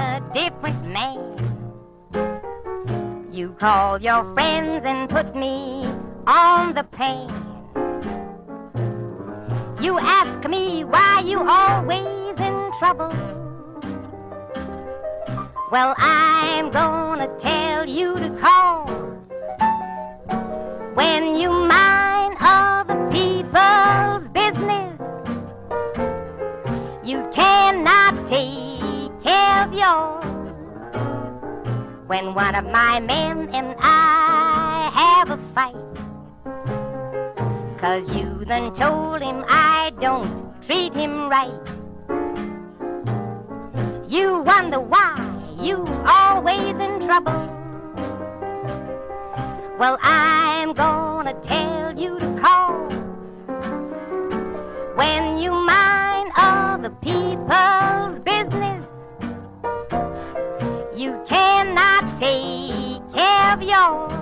a different man. You called your friends and put me on the pan. You ask me why you always in trouble. Well, I'm gonna tell you the cause. When you mind other people's business, you cannot take care of yours. When one of my men and I have a fight, 'cause you done told him I don't treat him right, you wonder why you always in trouble. Well, I'm gonna tell you to call. When you mind other people's business, you cannot take care of yours.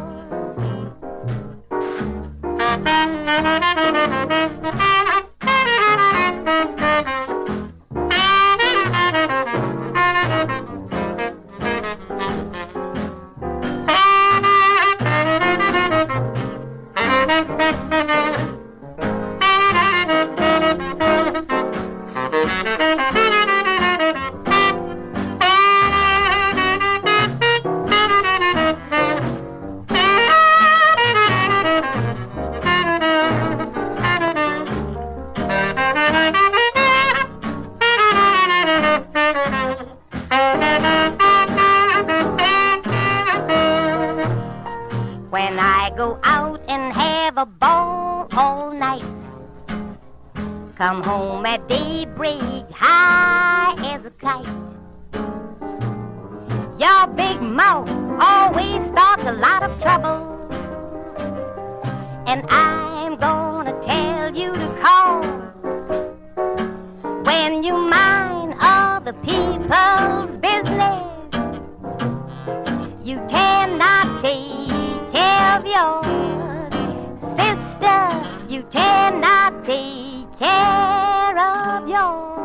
Come home at daybreak, high as a kite. Your big mouth always starts a lot of trouble. And I'm gonna tell you to call. When you mind other people's business, you cannot take care of yours. Sister, you cannot take care of yours.